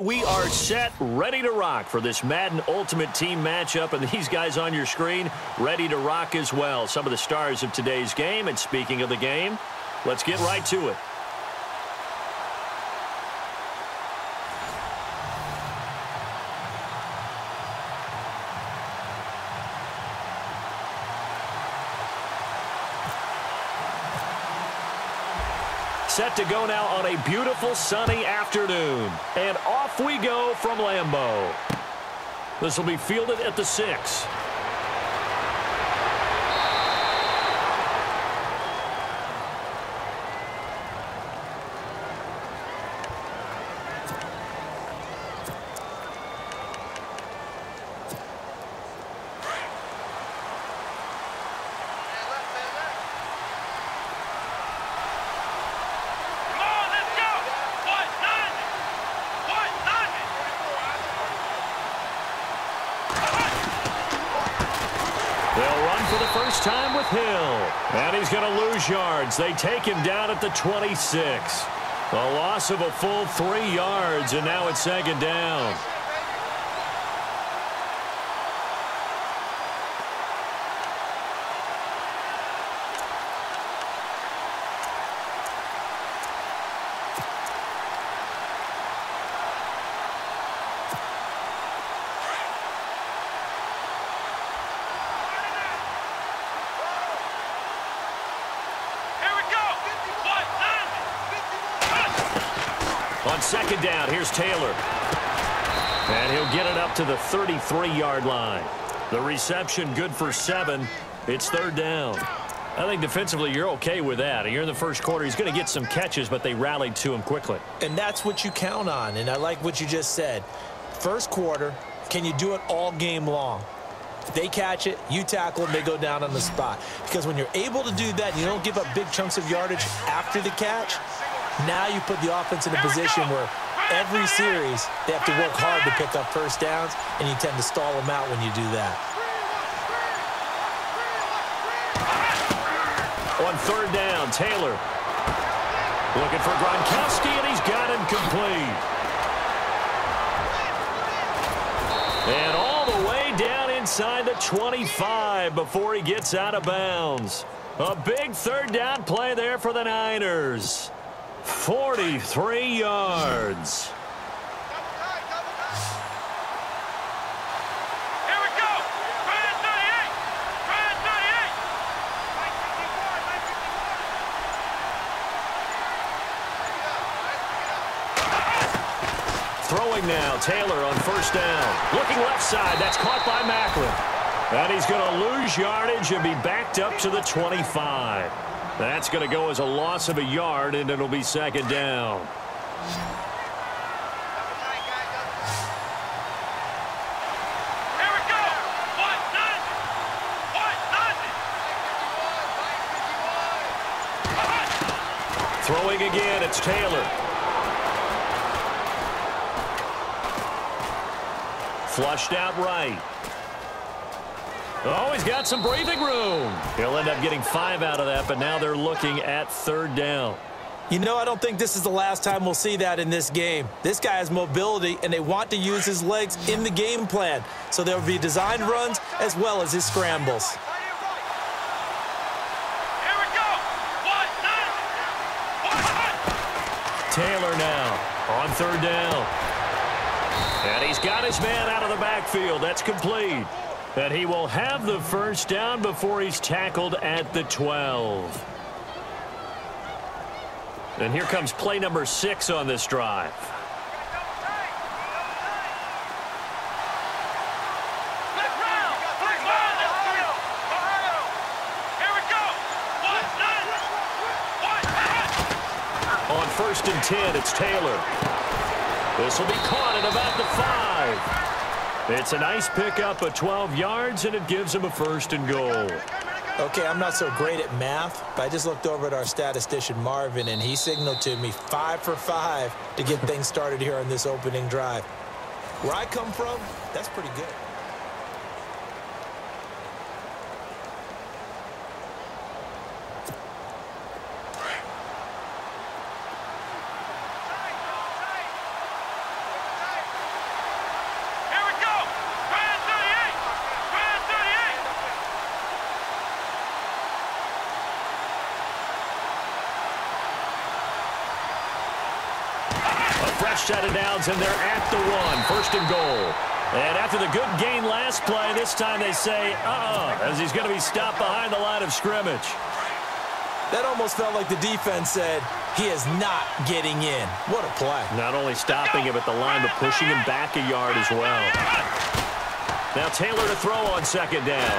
We are set, ready to rock for this Madden Ultimate Team matchup, and these guys on your screen ready to rock as well. Some of the stars of today's game, and speaking of the game, let's get right to it. Set to go now on a beautiful sunny afternoon. And off we go from Lambeau. This will be fielded at the 6. Yards. They take him down at the 26. A loss of a full 3 yards, and now it's second down. Second down, here's Taylor. And he'll get it up to the 33-yard line. The reception good for 7. It's third down. I think defensively you're okay with that. Here in the first quarter, he's going to get some catches, but they rallied to him quickly. And that's what you count on, and I like what you just said. First quarter, can you do it all game long? They catch it, you tackle them, they go down on the spot. Because when you're able to do that, you don't give up big chunks of yardage after the catch. Now you put the offense in a position where every series they have to work hard to pick up first downs, and you tend to stall them out when you do that. On third down, Taylor looking for Gronkowski, and he's got him complete. And all the way down inside the 25 before he gets out of bounds. A big third down play there for the Niners. 43 yards. Here we go. Brandon 38. Brandon 38. Throwing now, Taylor on first down. Looking left side. That's caught by Macklin. And he's going to lose yardage and be backed up to the 25. That's going to go as a loss of a yard, and it'll be second down. Here we go. What nothing? What nothing? Throwing again, it's Taylor. Flushed out right. Oh, he's got some breathing room. He'll end up getting 5 out of that, but now they're looking at third down. You know, I don't think this is the last time we'll see that in this game. This guy has mobility, and they want to use his legs in the game plan. So there will be designed runs as well as his scrambles. Here we go. What? Taylor now on third down. And he's got his man out of the backfield. That's complete. That he will have the first down before he's tackled at the 12. And here comes play number 6 on this drive. Here we go. What? On first and 10, it's Taylor. This will be caught at about the 5. It's a nice pickup of 12 yards, and it gives him a first and goal. Okay, I'm not so great at math, but I just looked over at our statistician, Marvin, and he signaled to me 5 for 5 to get things started here on this opening drive. Where I come from, that's pretty good. fresh set of downs, and they're at the one. First and goal. And after the good gain last play, this time they say, as he's going to be stopped behind the line of scrimmage. That almost felt like the defense said, he is not getting in. What a play. Not only stopping him at the line, but pushing him back a yard as well. Now Taylor to throw on second down.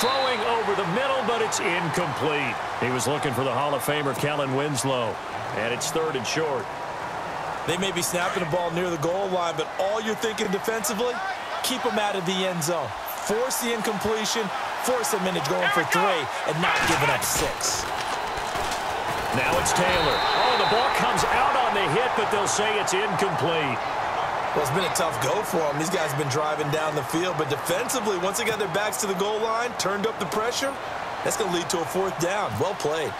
Throwing over the middle, but it's incomplete. He was looking for the Hall of Famer, Kellen Winslow. And it's third and short. They may be snapping the ball near the goal line, but all you're thinking defensively, keep them out of the end zone. Force the incompletion. Force him into going for three and not giving up six. Now it's Taylor. Oh, the ball comes out on the hit, but they'll say it's incomplete. Well, it's been a tough go for him. These guys have been driving down the field, but defensively, once they got their backs to the goal line, turned up the pressure, that's going to lead to a fourth down. Well played.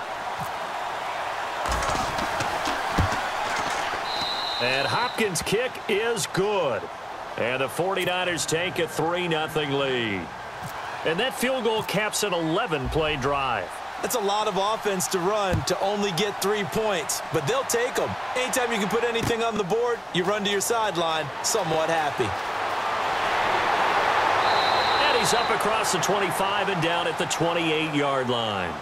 And Hopkins' kick is good. And the 49ers take a 3-0 lead. And that field goal caps an 11-play drive. That's a lot of offense to run to only get 3 points, but they'll take them. Anytime you can put anything on the board, you run to your sideline somewhat happy. And he's up across the 25 and down at the 28-yard line.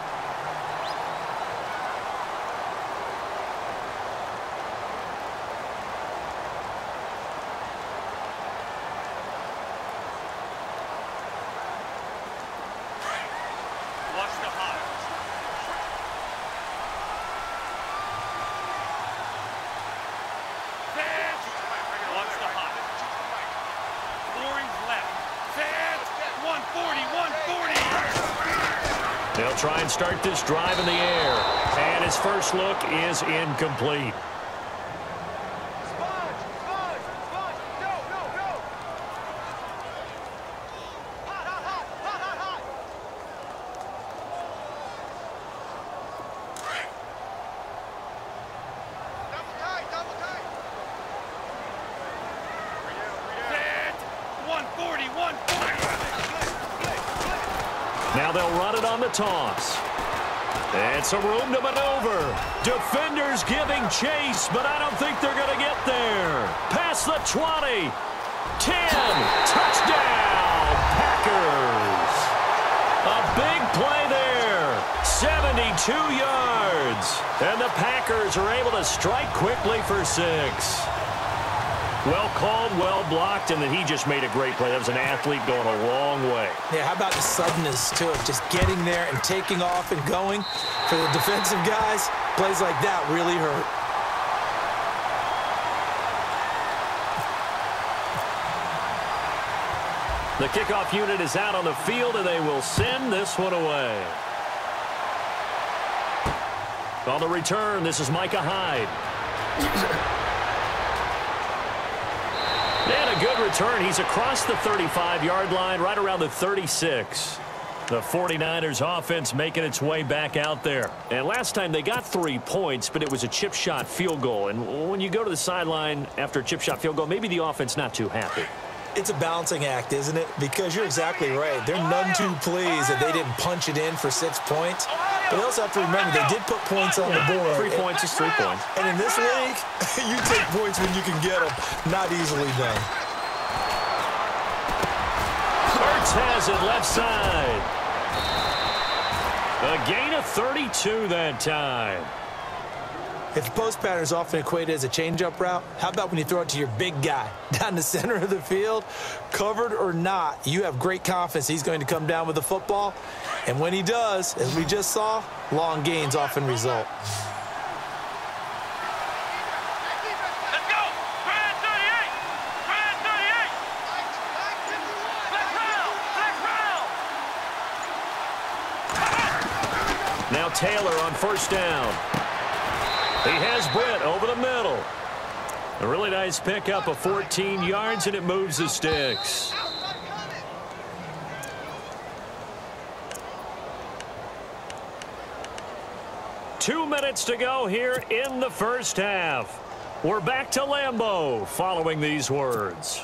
Start this drive in the air, and his first look is incomplete. Toss. And some room to maneuver. Defenders giving chase, but I don't think they're going to get there. Past the 20. 10. Touchdown, Packers. A big play there. 72 yards. And the Packers are able to strike quickly for 6. Well called, well blocked, and then he just made a great play. That was an athlete going a long way. Yeah, how about the suddenness to it? Just getting there and taking off and going. For the defensive guys, plays like that really hurt. The kickoff unit is out on the field, and they will send this one away. On the return, this is Micah Hyde. And a good return. He's across the 35-yard line, right around the 36. The 49ers offense making its way back out there. And last time they got 3 points, but it was a chip shot field goal. And when you go to the sideline after a chip shot field goal, maybe the offense not too happy. It's a balancing act, isn't it? Because you're exactly right. They're none too pleased that they didn't punch it in for 6 points. But they also have to remember they did put points on the board. 3 points is 3 points. And in this league, you take points when you can get them. Not easily done. Ertz has it left side. A gain of 32 that time. If the post pattern is often equated as a change-up route, how about when you throw it to your big guy down the center of the field? Covered or not, you have great confidence he's going to come down with the football. And when he does, as we just saw, long gains often result. Now Taylor on first down. He has Britt over the middle. A really nice pickup of 14 yards, and it moves the sticks. Two minutes to go here in the first half. We're back to Lambeau following these words.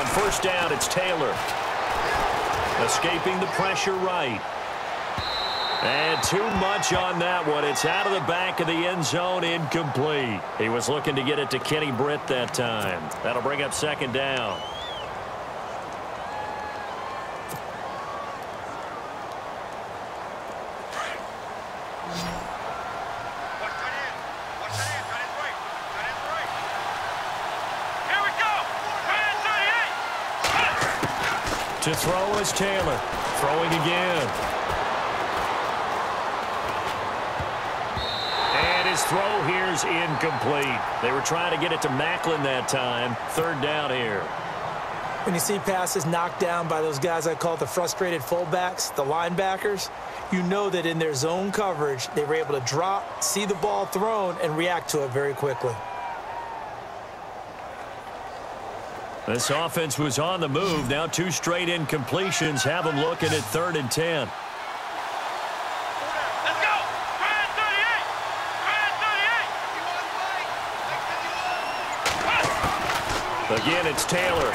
On first down, it's Taylor. Escaping the pressure right. And too much on that one. It's out of the back of the end zone, incomplete. He was looking to get it to Kenny Britt that time. That'll bring up second down. Here we go. 38. To throw is Taylor. Throwing again. His throw here's incomplete. They were trying to get it to Macklin that time. Third down here. When you see passes knocked down by those guys I call the frustrated fullbacks, the linebackers, you know that in their zone coverage, they were able to drop, see the ball thrown, and react to it very quickly. This offense was on the move. Now two straight incompletions have them looking at 3rd and 10. Again, it's Taylor.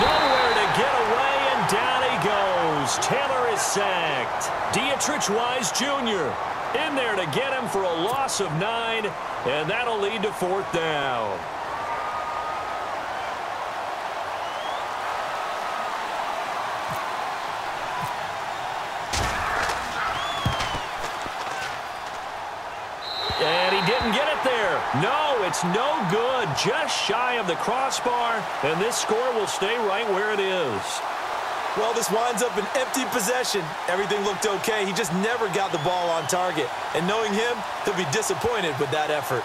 Nowhere to get away, and down he goes. Taylor is sacked. Dietrich Wise Jr. in there to get him for a loss of 9, and that'll lead to 4th down. No, it's no good. Just shy of the crossbar, and this score will stay right where it is. Well, this winds up an empty possession. Everything looked okay. He just never got the ball on target. And knowing him, he'll be disappointed with that effort.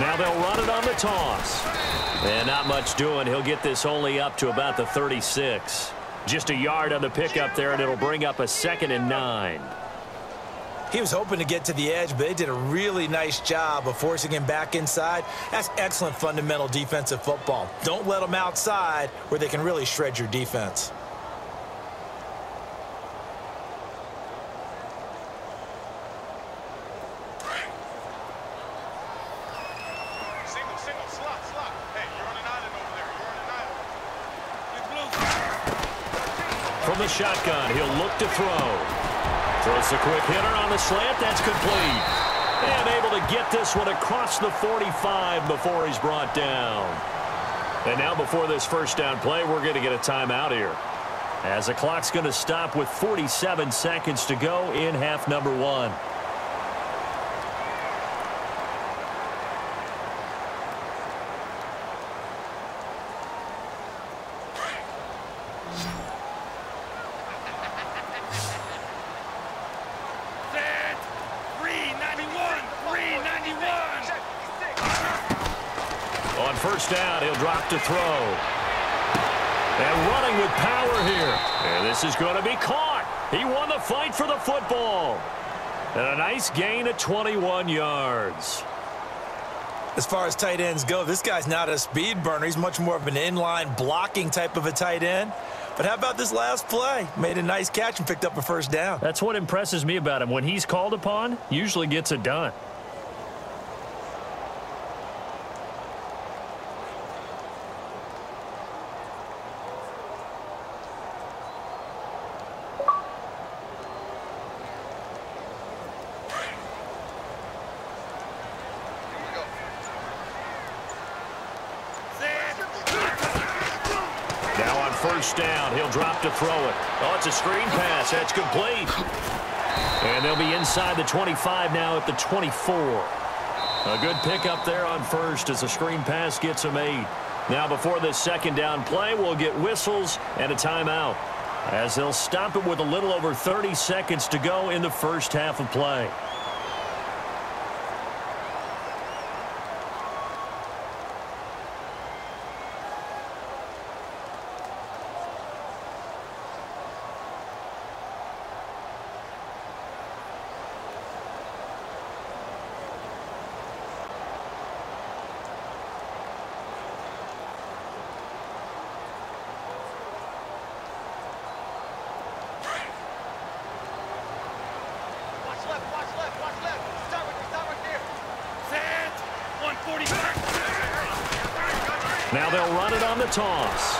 Now they'll run it on the toss. And not much doing. He'll get this only up to about the 36. Just a yard on the pickup there, and it'll bring up a 2nd and 9. He was hoping to get to the edge, but they did a really nice job of forcing him back inside. That's excellent fundamental defensive football. Don't let them outside where they can really shred your defense. The shotgun, he'll look to throw. Throws a quick hitter on the slant. That's complete. And able to get this one across the 45 before he's brought down. And now before this first down play, we're going to get a timeout here, as the clock's going to stop with 47 seconds to go in half number 1. To throw, and running with power here, and this is going to be caught. He won the fight for the football, and a nice gain of 21 yards. As far as tight ends go, this guy's not a speed burner. He's much more of an inline blocking type of a tight end. But how about this last play? Made a nice catch and picked up a first down. That's what impresses me about him. When he's called upon, usually gets it done. Down, he'll drop to throw it. Oh, it's a screen pass. That's complete. And they'll be inside the 25 now at the 24. A good pickup there on first as the screen pass gets him 8. Now before this second down play, we'll get whistles and a timeout, as they'll stop it with a little over 30 seconds to go in the first half of play. Now they'll run it on the toss.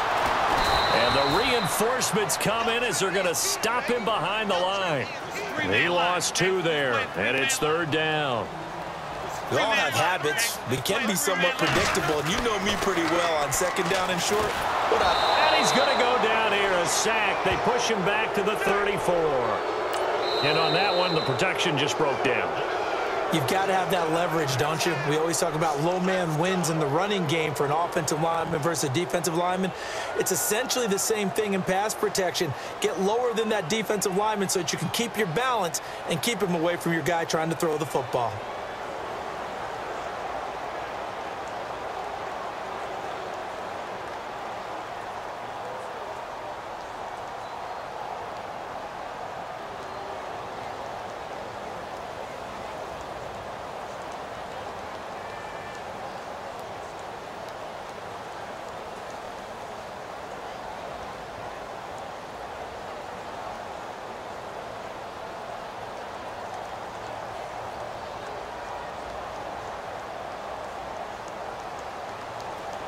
And the reinforcements come in as they're going to stop him behind the line. He lost two there, and it's third down. We all have habits that can be somewhat predictable, and you know me pretty well on second down and short. What up? And he's going to go down here, a sack. They push him back to the 34. And on that one, the protection just broke down. You've got to have that leverage, don't you? We always talk about low man wins in the running game for an offensive lineman versus a defensive lineman. It's essentially the same thing in pass protection. Get lower than that defensive lineman so that you can keep your balance and keep him away from your guy trying to throw the football.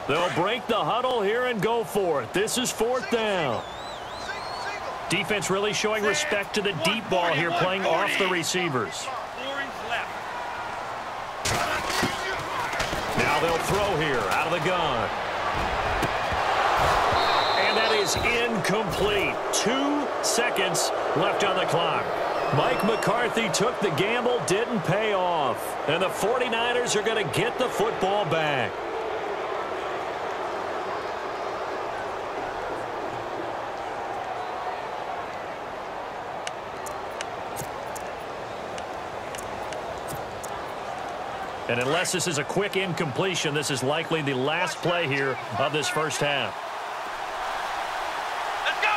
They'll break the huddle here and go for it. This is fourth down. Defense really showing respect to the deep ball here, playing off the receivers. Now they'll throw here out of the gun. And that is incomplete. 2 seconds left on the clock. Mike McCarthy took the gamble, didn't pay off. And the 49ers are going to get the football back. And unless this is a quick incompletion, this is likely the last play here of this first half. Let's go!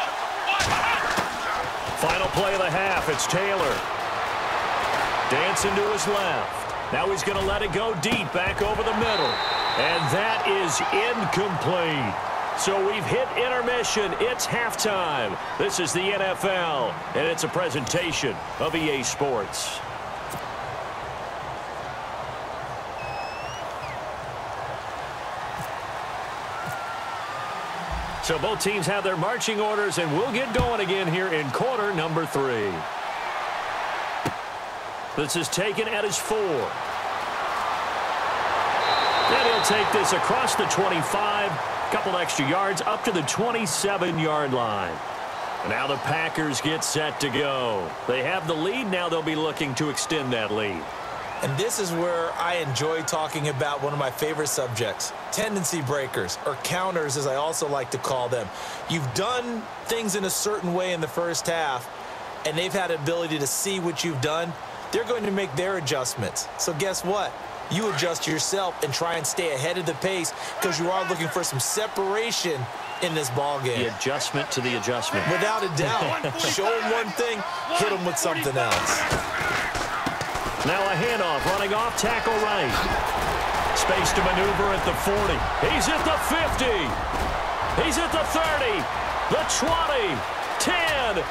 Final play of the half. It's Taylor. Dancing to his left. Now he's going to let it go deep back over the middle. And that is incomplete. So we've hit intermission. It's halftime. This is the NFL, and it's a presentation of EA Sports. So both teams have their marching orders, and we'll get going again here in quarter number 3. This is taken at his 4. Then he'll take this across the 25, a couple extra yards, up to the 27-yard line. And now the Packers get set to go. They have the lead. Now they'll be looking to extend that lead. And this is where I enjoy talking about one of my favorite subjects, tendency breakers, or counters as I also like to call them. You've done things in a certain way in the first half, and they've had the ability to see what you've done. They're going to make their adjustments. So guess what? You adjust yourself and try and stay ahead of the pace because you are looking for some separation in this ball game. The adjustment to the adjustment. Without a doubt. Show them one thing, hit them with something else. Now a handoff, running off, tackle right. Space to maneuver at the 40. He's at the 50. He's at the 30. The 20. 10.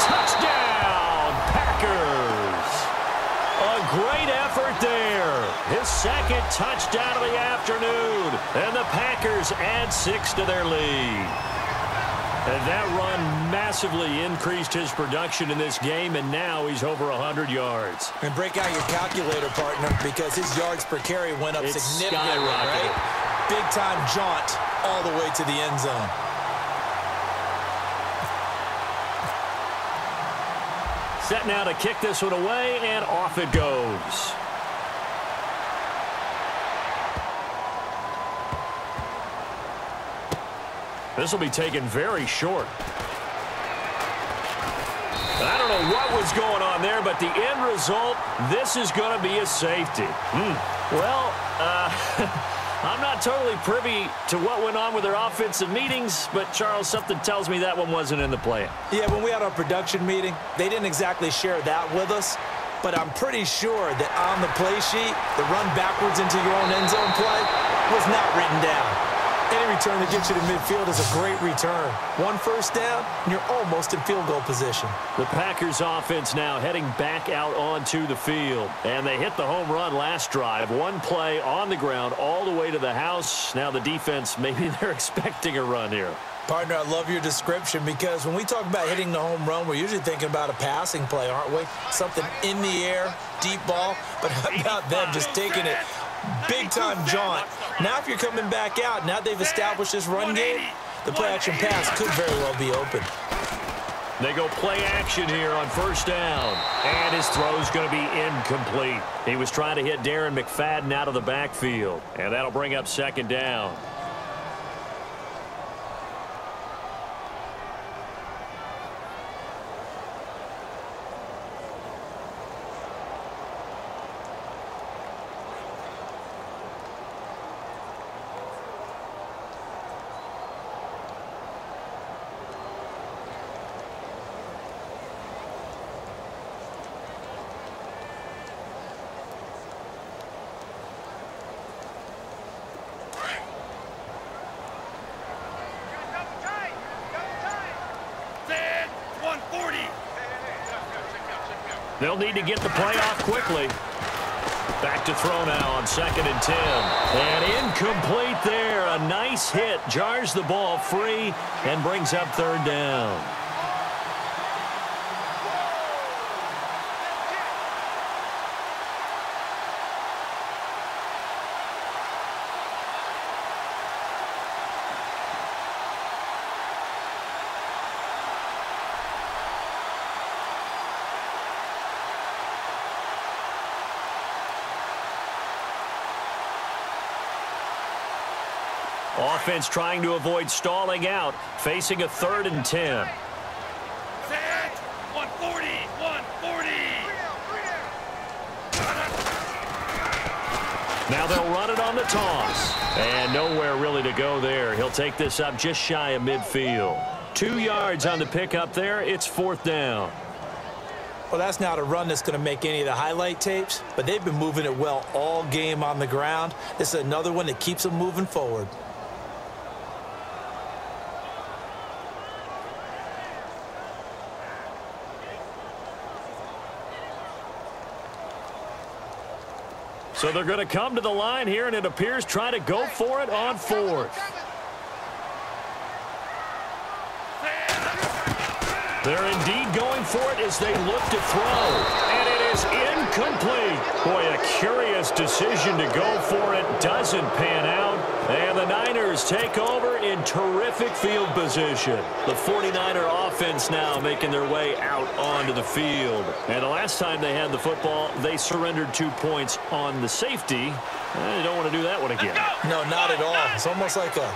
Touchdown, Packers. A great effort there. His second touchdown of the afternoon. And the Packers add 6 to their lead. And that run massively increased his production in this game, and now he's over 100 yards. And break out your calculator, partner, because his yards per carry went up significantly, right? Big-time jaunt all the way to the end zone. Set now to kick this one away, and off it goes. This will be taken very short. And I don't know what was going on there, but the end result, this is going to be a safety. Well, I'm not totally privy to what went on with their offensive meetings, but, Charles, something tells me that one wasn't in the plan. Yeah, when we had our production meeting, they didn't exactly share that with us, but I'm pretty sure that on the play sheet, the run backwards into your own end zone play was not written down. Any return that gets you to midfield is a great return. One first down, and you're almost in field goal position. The Packers offense now heading back out onto the field. And they hit the home run last drive. One play on the ground all the way to the house. Now the defense, maybe they're expecting a run here. Partner, I love your description, because when we talk about hitting the home run, we're usually thinking about a passing play, aren't we? Something in the air, deep ball. But how about them just taking it? Big-time jaunt. Now if you're coming back out, now they've established this run game, the play-action pass could very well be open. They go play action here on first down, and his throw's going to be incomplete. He was trying to hit Darren McFadden out of the backfield, and that'll bring up second down. They'll need to get the play off quickly. Back to throw now on 2nd and 10. And incomplete there. A nice hit. Jars the ball free and brings up third down. Offense trying to avoid stalling out, facing a 3rd and 10. Set, 140, 140. Now they'll run it on the toss. And nowhere really to go there. He'll take this up just shy of midfield. 2 yards on the pickup there. It's 4th down. Well, that's not a run that's going to make any of the highlight tapes, but they've been moving it well all game on the ground. This is another one that keeps them moving forward. So they're going to come to the line here, and it appears try to go for it on 4th. They're indeed going for it as they look to throw, and it is incomplete. Boy, a curious decision to go for it. Doesn't pan out, and the Niners take over in terrific field position. The 49er offense now making their way out onto the field. And the last time they had the football, they surrendered 2 points on the safety. And they don't want to do that one again. No, not at all. It's almost like a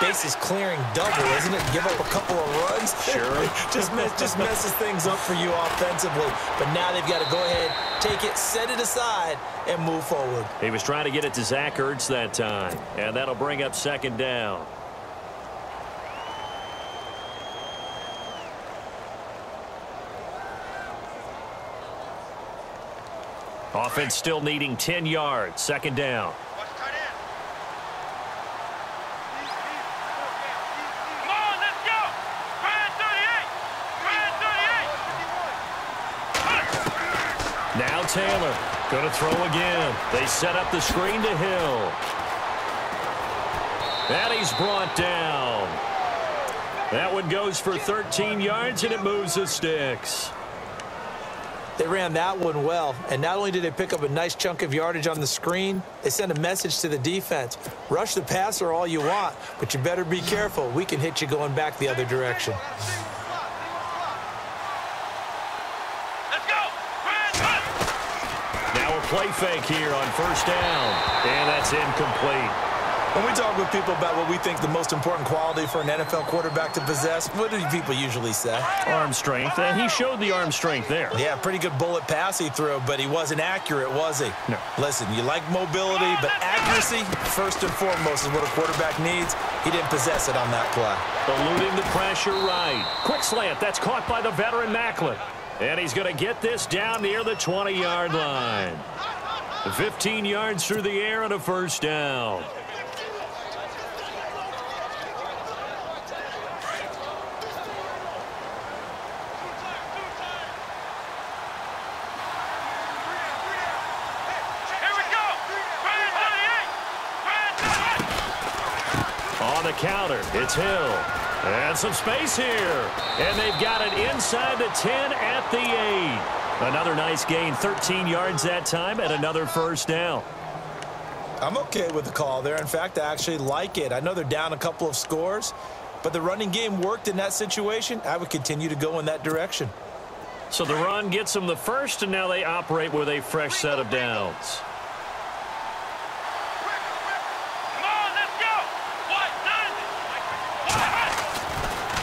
bases clearing double, isn't it? Give up a couple of runs. Sure. just messes things up for you offensively. But now they've got to go ahead, take it, set it aside, and move forward. He was trying to get it to Zach Ertz that time. And that'll bring up 2nd down. Offense still needing 10 yards. 2nd down. Now Taylor going to throw again. They set up the screen to Hill. And he's brought down. That one goes for 13 yards, and it moves the sticks. They ran that one well, and not only did they pick up a nice chunk of yardage on the screen, they sent a message to the defense. Rush the passer all you want, but you better be careful. We can hit you going back the other direction. Play fake here on 1st down, and that's incomplete. When we talk with people about what we think the most important quality for an NFL quarterback to possess, what do people usually say? Arm strength, and he showed the arm strength there. Yeah, pretty good bullet pass he threw, but he wasn't accurate, was he? No. Listen, you like mobility, but accuracy, first and foremost, is what a quarterback needs. He didn't possess it on that play. Eluding the pressure right. Quick slant, that's caught by the veteran Macklin. And he's going to get this down near the 20-yard line. 15 yards through the air and a 1st down. the counter. It's Hill. And some space here. And they've got it inside the 10 at the 8. Another nice gain, 13 yards that time, and another first down. I'm okay with the call there. In fact, I actually like it. I know they're down a couple of scores, but the running game worked in that situation. I would continue to go in that direction. So the run gets them the first, and now they operate with a fresh set of downs.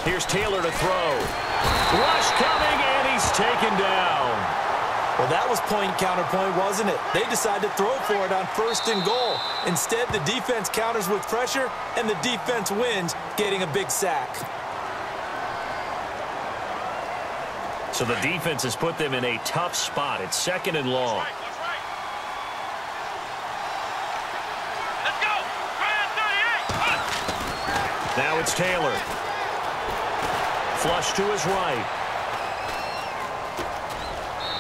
Here's Taylor to throw. Rush coming, and he's taken down. Well, that was point counterpoint, wasn't it? They decided to throw for it on first and goal. Instead, the defense counters with pressure, and the defense wins, getting a big sack. So the defense has put them in a tough spot. It's second and long. Let's go. Now it's Taylor. Flush to his right.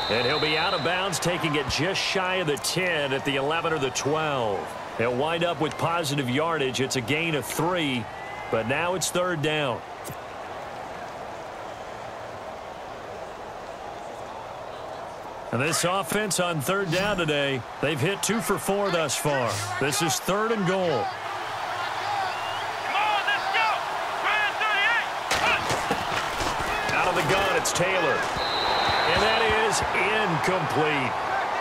And he'll be out of bounds, taking it just shy of the 10 at the 11 or the 12. They'll wind up with positive yardage. It's a gain of 3, but now it's third down. And this offense on third down today, they've hit 2 for 4 thus far. This is third and goal. It's Taylor, and that is incomplete.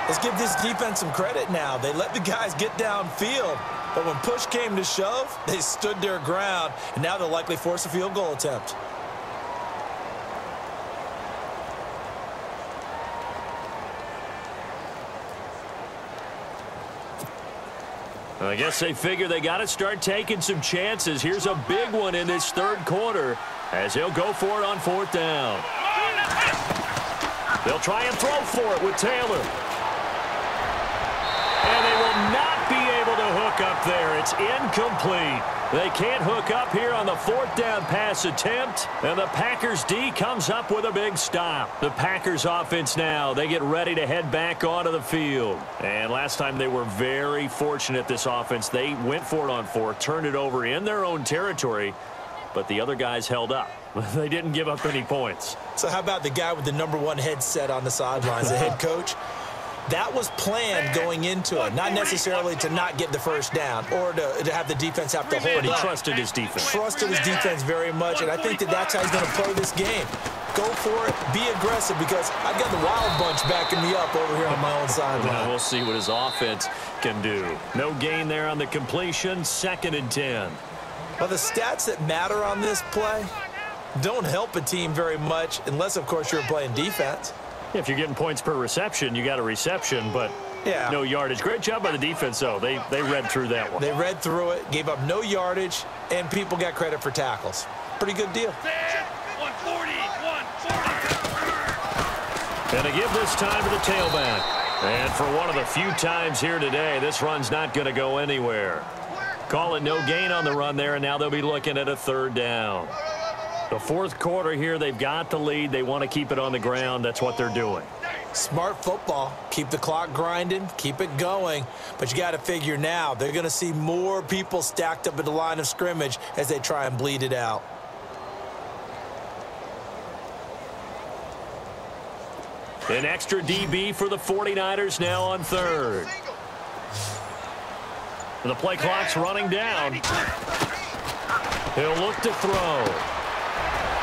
Let's give this defense some credit now. They let the guys get downfield, but when push came to shove, they stood their ground, and now they'll likely force a field goal attempt. I guess they figure they got to start taking some chances. Here's a big one in this third quarter as he'll go for it on fourth down. They'll try and throw for it with Taylor. And they will not be able to hook up there. It's incomplete. They can't hook up here on the fourth down pass attempt. And the Packers' D comes up with a big stop. The Packers' offense now, they get ready to head back onto the field. And last time they were very fortunate, this offense. They went for it on fourth, turned it over in their own territory. But the other guys held up. They didn't give up any points. So how about the guy with the #1 headset on the sidelines, the head coach? That was planned going into it, not necessarily to not get the first down or to have the defense have to hold it. He trusted his defense. Trusted his defense very much, and I think that that's how he's going to play this game. Go for it, be aggressive, because I've got the Wild Bunch backing me up over here on my own sideline. Well, we'll see what his offense can do. No gain there on the completion, second and 10. Well, the stats that matter on this play don't help a team very much unless, of course, you're playing defense. If you're getting points per reception, you got a reception, but no yardage. Great job by the defense, though. They read through that one. They read through it, gave up no yardage, and people got credit for tackles. Pretty good deal. 140. And a give this time to the tailback. And for one of the few times here today, this run's not going to go anywhere. Call it no gain on the run there, and now they'll be looking at a third down. The fourth quarter here, they've got the lead. They want to keep it on the ground. That's what they're doing. Smart football. Keep the clock grinding. Keep it going. But you got to figure now, they're going to see more people stacked up at the line of scrimmage as they try and bleed it out. An extra DB for the 49ers now on third. The play clock's running down. He'll look to throw.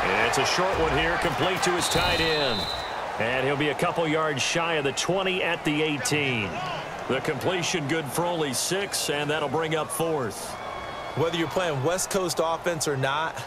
And it's a short one here, complete to his tight end. And he'll be a couple yards shy of the 20 at the 18. The completion good for only 6, and that'll bring up fourth. Whether you're playing West Coast offense or not,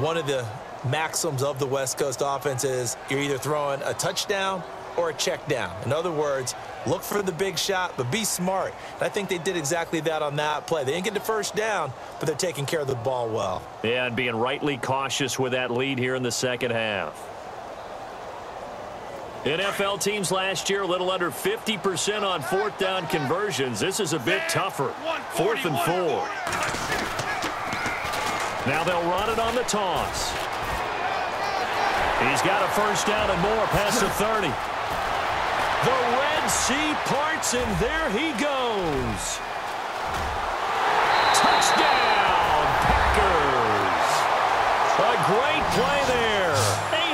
one of the maxims of the West Coast offense is you're either throwing a touchdown or a check down. In other words, look for the big shot, but be smart. And I think they did exactly that on that play. They didn't get the first down, but they're taking care of the ball well. Yeah, and being rightly cautious with that lead here in the second half. NFL teams last year, a little under 50% on fourth down conversions. This is a bit tougher. Fourth and 4. Now they'll run it on the toss. He's got a first down and more past the 30. The Red Sea parts, and there he goes. Touchdown, Packers! great play there.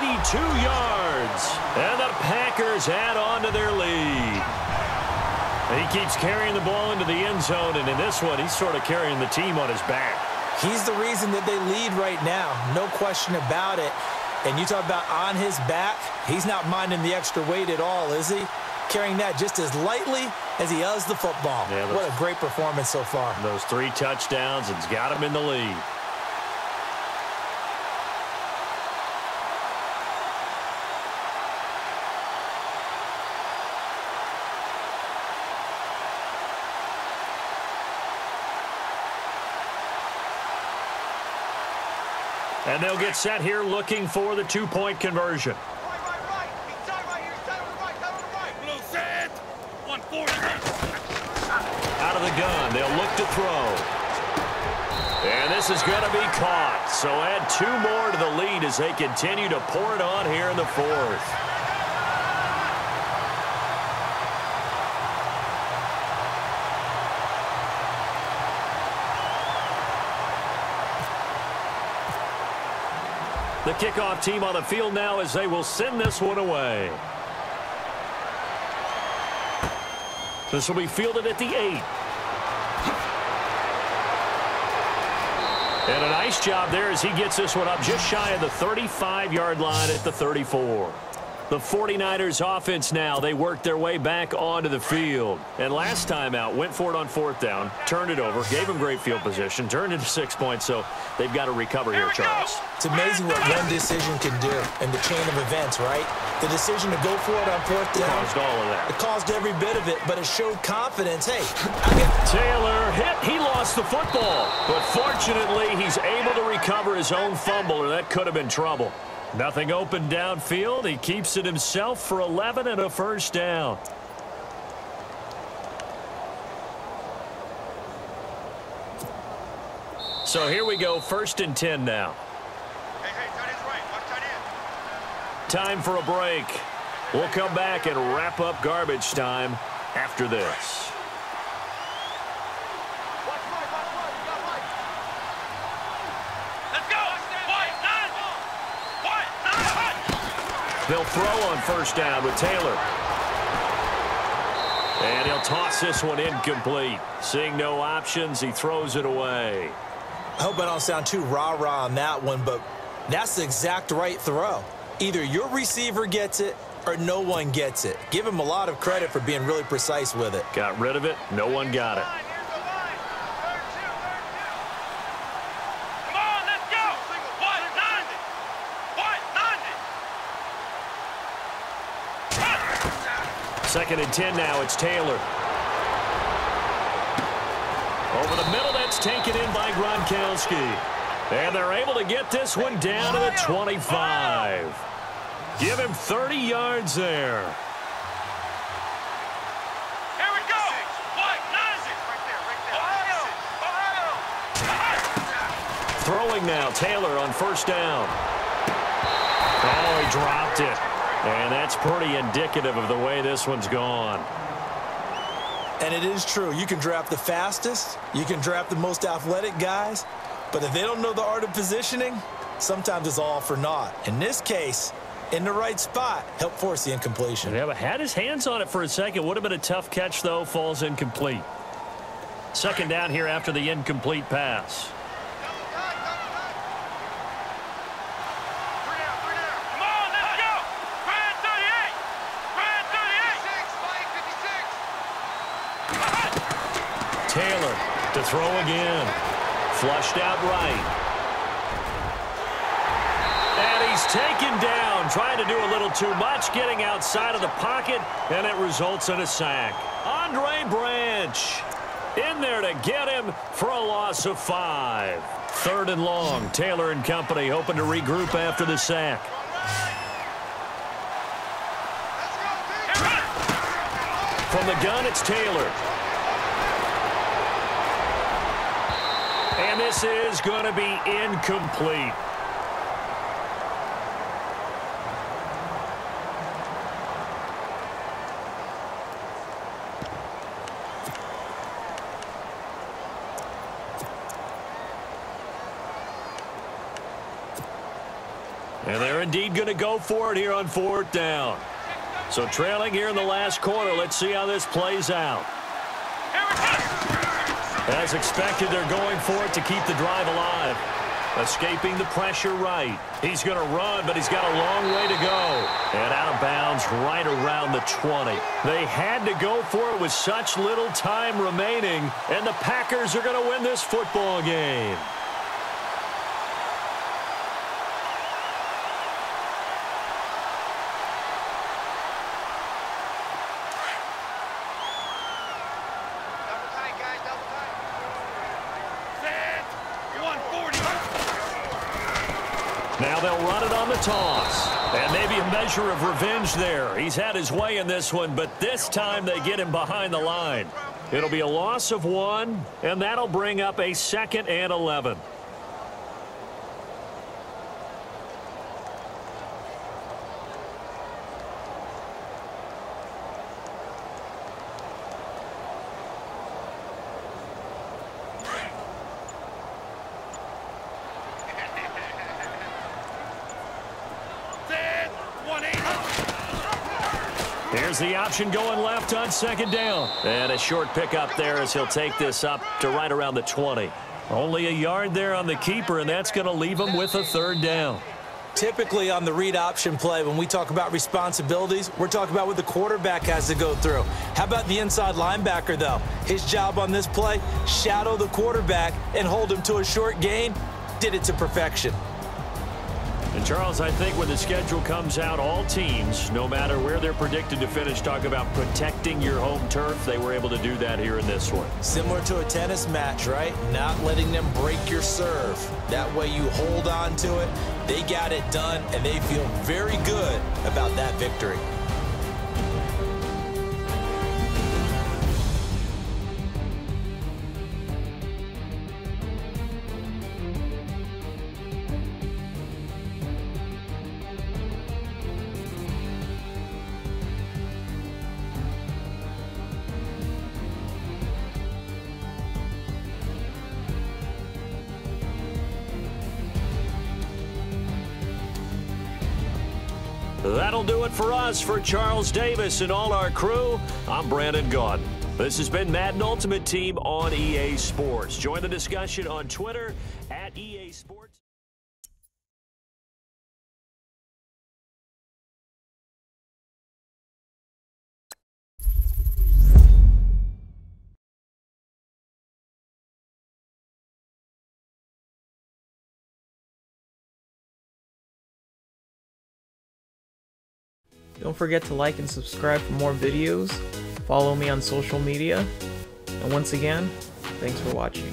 82 yards. And the Packers add on to their lead. He keeps carrying the ball into the end zone, and in this one, he's sort of carrying the team on his back. He's the reason that they lead right now. No question about it. And you talk about on his back, he's not minding the extra weight at all, is he? Carrying that just as lightly as he does the football. Yeah, what a great performance so far. Those 3 touchdowns, it's got him in the lead. And they'll get set here looking for the 2-point conversion. Out of the gun, they'll look to throw. And this is going to be caught. So add 2 more to the lead as they continue to pour it on here in the 4th. The kickoff team on the field now as they will send this one away. This will be fielded at the 8. And a nice job there as he gets this one up just shy of the 35-yard line at the 34. The 49ers offense now, they work their way back onto the field. And last time out, went for it on 4th down, turned it over, gave them great field position, turned into 6 points, so they've got to recover here, Charles. It's amazing what one decision can do in the chain of events, right? The decision to go for it on 4th down. It caused all of that. It caused every bit of it, but it showed confidence. Hey, Taylor hit. He lost the football. But fortunately, he's able to recover his own fumble, or that could have been trouble. Nothing open downfield. He keeps it himself for 11 and a first down. So here we go, 1st and 10 now. Hey, tight end's right. Watch tight end. Time for a break. We'll come back and wrap up garbage time after this. They'll throw on 1st down with Taylor. And he'll toss this one incomplete. Seeing no options, he throws it away. I hope I don't sound too rah-rah on that one, but that's the exact right throw. Either your receiver gets it or no one gets it. Give him a lot of credit for being really precise with it. Got rid of it. No one got it. Second and 10 now, it's Taylor. Over the middle, that's taken in by Gronkowski. And they're able to get this one down to the 25. Give him 30 yards there. Here we go. What? Right there. Throwing now, Taylor on 1st down. Oh, he dropped it. And that's pretty indicative of the way this one's gone. And it is true. You can draft the fastest. You can draft the most athletic guys. But if they don't know the art of positioning, sometimes it's all for naught. In this case, in the right spot, helped force the incompletion. Yeah, but had his hands on it for a second. Would have been a tough catch, though. Falls incomplete. Second down here after the incomplete pass. Taylor to throw again. Flushed out right. And he's taken down. Trying to do a little too much. Getting outside of the pocket. And it results in a sack. Andre Branch in there to get him for a loss of 5. 3rd and long. Taylor and company hoping to regroup after the sack. From the gun, it's Taylor. And this is going to be incomplete. And they're indeed going to go for it here on fourth down. So trailing here in the last quarter. Let's see how this plays out. As expected, they're going for it to keep the drive alive. Escaping the pressure right. He's going to run, but he's got a long way to go. And out of bounds right around the 20. They had to go for it with such little time remaining. And the Packers are going to win this football game. Now they'll run it on the toss. And maybe a measure of revenge there. He's had his way in this one, but this time they get him behind the line. It'll be a loss of 1, and that'll bring up a 2nd and 11. Here's the option going left on 2nd down. And a short pickup there as he'll take this up to right around the 20. Only a yard there on the keeper, and that's going to leave him with a 3rd down. Typically on the read option play, when we talk about responsibilities, we're talking about what the quarterback has to go through. How about the inside linebacker, though? His job on this play, shadow the quarterback and hold him to a short gain. Did it to perfection. And Charles, I think when the schedule comes out, all teams, no matter where they're predicted to finish, talk about protecting your home turf. They were able to do that here in this one. Similar to a tennis match, right? Not letting them break your serve. That way you hold on to it. They got it done, and they feel very good about that victory. That'll do it for us. For Charles Davis and all our crew, I'm Brandon Gaughan. This has been Madden Ultimate Team on EA Sports. Join the discussion on Twitter at EA Sports. Don't forget to like and subscribe for more videos, follow me on social media, and once again, thanks for watching.